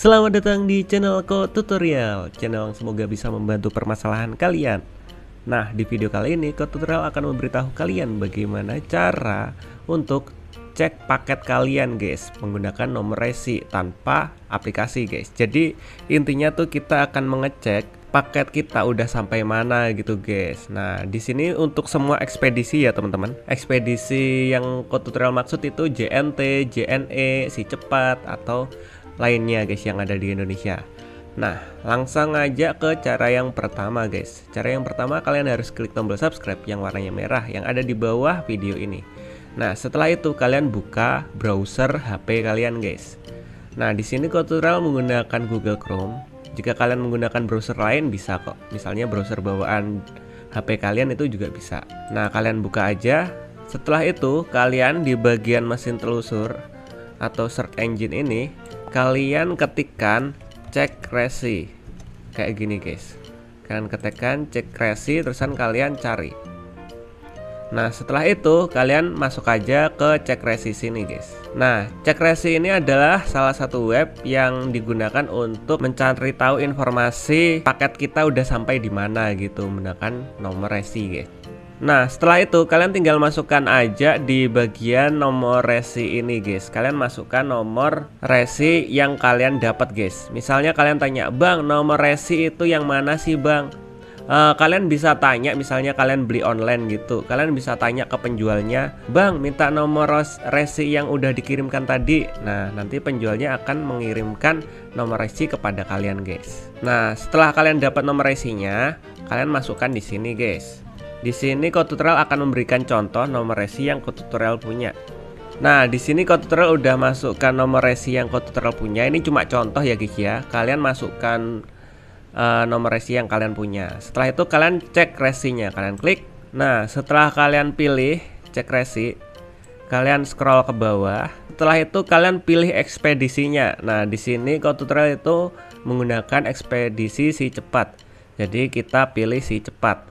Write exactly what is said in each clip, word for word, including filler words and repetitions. Selamat datang di channel Ko Tutorial, channel yang semoga bisa membantu permasalahan kalian. Nah, di video kali ini Ko Tutorial akan memberitahu kalian bagaimana cara untuk cek paket kalian guys, menggunakan nomor resi tanpa aplikasi guys. Jadi intinya tuh kita akan mengecek paket kita udah sampai mana gitu guys. Nah, di sini untuk semua ekspedisi ya teman-teman. Ekspedisi yang Ko Tutorial maksud itu J N T, J N E, Si Cepat atau lainnya guys yang ada di Indonesia. Nah, langsung aja ke cara yang pertama guys. Cara yang pertama, kalian harus klik tombol subscribe yang warnanya merah yang ada di bawah video ini. Nah, setelah itu kalian buka browser H P kalian guys. Nah, di sini Ko Tutorial menggunakan Google Chrome. Jika kalian menggunakan browser lain bisa kok. Misalnya browser bawaan H P kalian itu juga bisa. Nah, kalian buka aja. Setelah itu kalian di bagian mesin telusur atau search engine ini kalian ketikkan cek resi kayak gini guys. Kalian ketikkan cek resi terusan kalian cari. Nah, setelah itu kalian masuk aja ke cek resi sini guys. Nah, cek resi ini adalah salah satu web yang digunakan untuk mencari tahu informasi paket kita udah sampai di mana gitu menggunakan nomor resi guys. Nah, setelah itu kalian tinggal masukkan aja di bagian nomor resi ini guys. Kalian masukkan nomor resi yang kalian dapat guys. Misalnya kalian tanya, "Bang, nomor resi itu yang mana sih, Bang?" Uh, kalian bisa tanya, misalnya kalian beli online gitu, kalian bisa tanya ke penjualnya, "Bang, minta nomor resi yang udah dikirimkan tadi." Nah, nanti penjualnya akan mengirimkan nomor resi kepada kalian guys. Nah, setelah kalian dapat nomor resinya, kalian masukkan di sini guys. Di sini Ko Tutorial akan memberikan contoh nomor resi yang Ko Tutorial punya. Nah, di sini Ko Tutorial udah masukkan nomor resi yang Ko Tutorial punya. Ini cuma contoh ya guys ya. Kalian masukkan Uh, nomor resi yang kalian punya. Setelah itu kalian cek resinya, kalian klik. Nah, setelah kalian pilih cek resi, kalian scroll ke bawah. Setelah itu kalian pilih ekspedisinya. Nah, di sini Ko Tutorial itu menggunakan ekspedisi Si Cepat. Jadi kita pilih Si Cepat.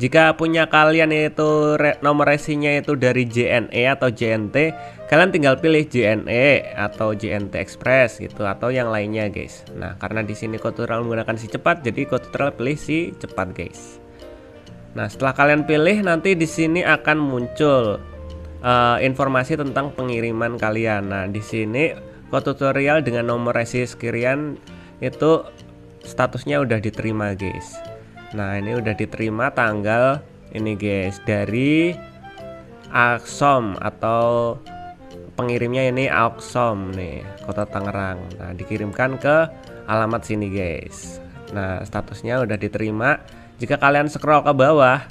Jika punya kalian itu re nomor resinya itu dari J N E atau J N T, kalian tinggal pilih J N E atau J N T Express gitu atau yang lainnya guys. Nah, karena di sini Ko Tutorial menggunakan Si Cepat, jadi Ko Tutorial pilih Si Cepat guys. Nah, setelah kalian pilih, nanti di sini akan muncul uh, informasi tentang pengiriman kalian. Nah, di sini Ko Tutorial dengan nomor resi sekirian itu statusnya udah diterima guys. Nah, ini udah diterima tanggal ini guys dari Aksom atau pengirimnya ini Aksom nih, kota Tangerang. Nah, dikirimkan ke alamat sini guys. Nah, statusnya udah diterima. Jika kalian scroll ke bawah,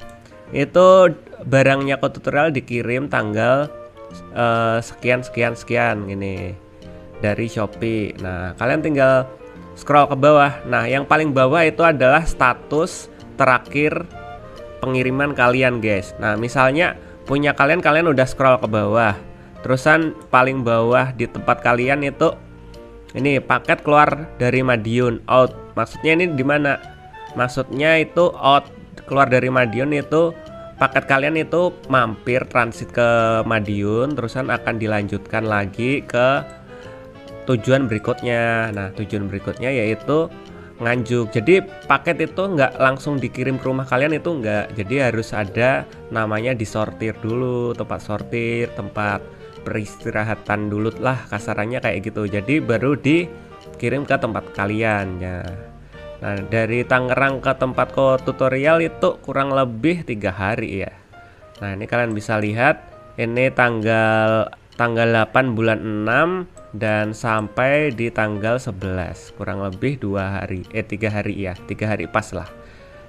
itu barangnya Ko Tutorial dikirim tanggal eh, sekian sekian sekian gini dari Shopee. Nah, kalian tinggal scroll ke bawah. Nah, yang paling bawah itu adalah status terakhir pengiriman kalian guys. Nah, misalnya punya kalian, kalian udah scroll ke bawah. Terusan paling bawah di tempat kalian itu ini paket keluar dari Madiun out. Maksudnya ini di mana? Maksudnya itu out keluar dari Madiun itu paket kalian itu mampir transit ke Madiun, terusan akan dilanjutkan lagi ke tujuan berikutnya. Nah, tujuan berikutnya yaitu Nganjuk. Jadi paket itu nggak langsung dikirim ke rumah kalian itu nggak. Jadi harus ada namanya disortir dulu, tempat sortir, tempat peristirahatan dulu lah kasarannya kayak gitu. Jadi baru dikirim ke tempat kalian ya. Nah, dari Tangerang ke tempat Ko Tutorial itu kurang lebih tiga hari ya. Nah, ini kalian bisa lihat ini tanggal tanggal delapan bulan enam dan sampai di tanggal sebelas kurang lebih dua hari eh tiga hari ya, tiga hari pas lah.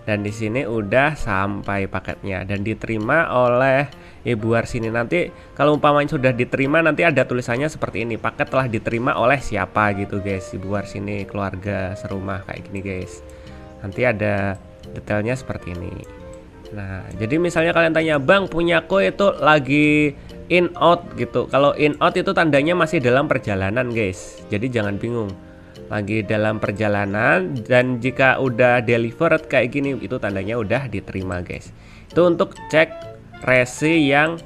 Dan di sini udah sampai paketnya dan diterima oleh Ibu Arsini. Nanti kalau umpamanya sudah diterima nanti ada tulisannya seperti ini, paket telah diterima oleh siapa gitu guys. Ibu Arsini, keluarga serumah kayak gini guys. Nanti ada detailnya seperti ini. Nah, jadi misalnya kalian tanya, "Bang, punya aku itu lagi in out gitu." Kalau in out itu tandanya masih dalam perjalanan guys. Jadi jangan bingung, lagi dalam perjalanan. Dan jika udah delivered kayak gini itu tandanya udah diterima guys. Itu untuk cek resi yang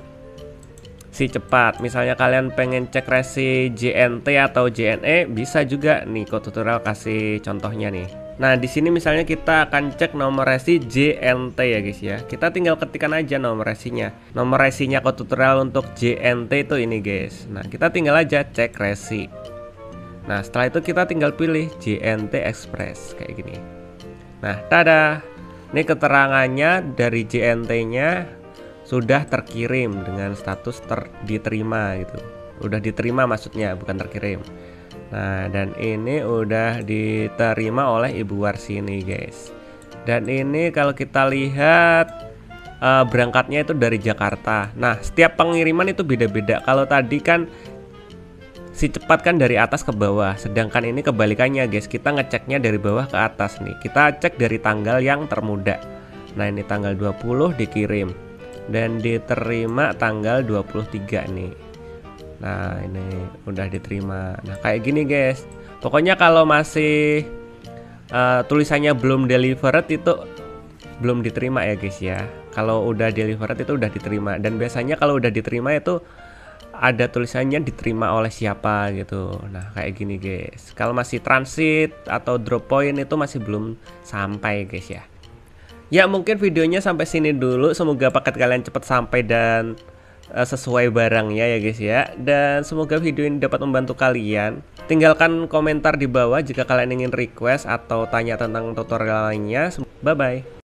Si Cepat. Misalnya kalian pengen cek resi J N T atau J N E, bisa juga nih Ko Tutorial kasih contohnya nih. Nah, di sini misalnya kita akan cek nomor resi J N T ya guys ya. Kita tinggal ketikan aja nomor resinya. Nomor resinya Ko Tutorial untuk J N T itu ini guys. Nah, kita tinggal aja cek resi. Nah, setelah itu kita tinggal pilih J N T Express kayak gini. Nah, tada. Ini keterangannya dari J N T-nya sudah terkirim dengan status ter diterima gitu. Udah diterima maksudnya, bukan terkirim. Nah, dan ini udah diterima oleh Ibu Warsini guys. Dan ini kalau kita lihat uh, berangkatnya itu dari Jakarta. Nah, setiap pengiriman itu beda-beda. Kalau tadi kan Si Cepat kan dari atas ke bawah, sedangkan ini kebalikannya guys, kita ngeceknya dari bawah ke atas nih. Kita cek dari tanggal yang termuda. Nah, ini tanggal dua puluh dikirim dan diterima tanggal dua puluh tiga nih. Nah, ini udah diterima. Nah, kayak gini guys. Pokoknya kalau masih uh, tulisannya belum delivered itu belum diterima ya guys ya. Kalau udah delivered itu udah diterima, dan biasanya kalau udah diterima itu ada tulisannya diterima oleh siapa gitu. Nah, kayak gini guys. Kalau masih transit atau drop point itu masih belum sampai guys ya. Ya, mungkin videonya sampai sini dulu. Semoga paket kalian cepat sampai dan uh, sesuai barangnya ya guys ya. Dan semoga video ini dapat membantu kalian. Tinggalkan komentar di bawah jika kalian ingin request atau tanya tentang tutorial lainnya. Bye bye.